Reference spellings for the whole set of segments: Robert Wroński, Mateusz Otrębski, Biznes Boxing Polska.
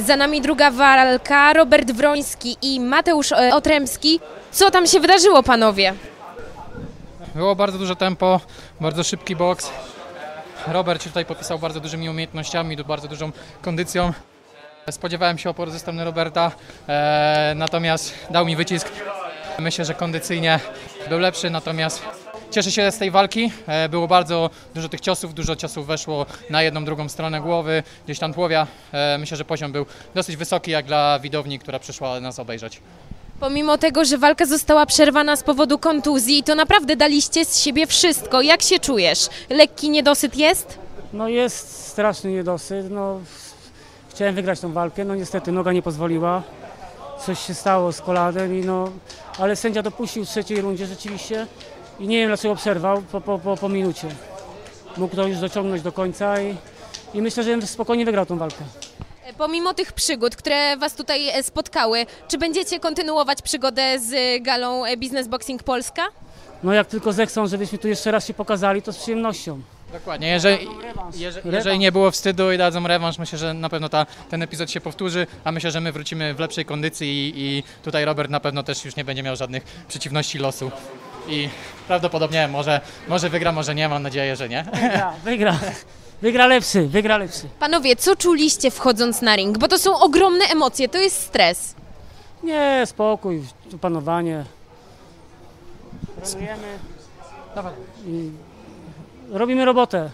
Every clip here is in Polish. Za nami druga walka, Robert Wroński i Mateusz Otrębski. Co tam się wydarzyło, panowie? Było bardzo duże tempo, bardzo szybki boks. Robert się tutaj popisał bardzo dużymi umiejętnościami, bardzo dużą kondycją. Spodziewałem się oporu ze strony Roberta, natomiast dał mi wycisk. Myślę, że kondycyjnie był lepszy, natomiast cieszę się z tej walki. Było bardzo dużo tych ciosów, dużo ciosów weszło na jedną, drugą stronę głowy, gdzieś tam tułowia. Myślę, że poziom był dosyć wysoki jak dla widowni, która przyszła nas obejrzeć. Pomimo tego, że walka została przerwana z powodu kontuzji, to naprawdę daliście z siebie wszystko. Jak się czujesz? Lekki niedosyt jest? No jest straszny niedosyt. No, chciałem wygrać tą walkę, no niestety noga nie pozwoliła. Coś się stało z kolanem, ale sędzia dopuścił w trzeciej rundzie rzeczywiście i nie wiem dlaczego przerwał po minucie. Mógł to już dociągnąć do końca i myślę, że bym spokojnie wygrał tą walkę. Pomimo tych przygód, które was tutaj spotkały, czy będziecie kontynuować przygodę z galą Biznes Boxing Polska? No jak tylko zechcą, żebyśmy tu jeszcze raz się pokazali, to z przyjemnością. Dokładnie, jeżeli nie było wstydu i dadzą rewanż, myślę, że na pewno ten epizod się powtórzy, a myślę, że my wrócimy w lepszej kondycji i tutaj Robert na pewno też już nie będzie miał żadnych przeciwności losu i prawdopodobnie może wygra, może nie, mam nadzieję, że nie. Wygra lepszy. Panowie, co czuliście wchodząc na ring? Bo to są ogromne emocje, to jest stres. Nie, spokój, opanowanie. Robimy robotę.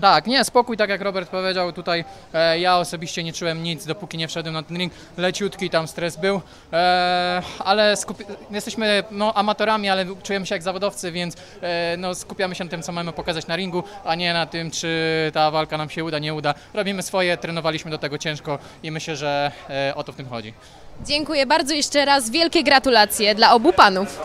Tak, nie, spokój, tak jak Robert powiedział, tutaj ja osobiście nie czułem nic, dopóki nie wszedłem na ten ring, leciutki tam stres był, ale jesteśmy amatorami, ale czujemy się jak zawodowcy, więc skupiamy się na tym, co mamy pokazać na ringu, a nie na tym, czy ta walka nam się uda, nie uda. Robimy swoje, trenowaliśmy do tego ciężko i myślę, że o to w tym chodzi. Dziękuję bardzo jeszcze raz, wielkie gratulacje dla obu panów.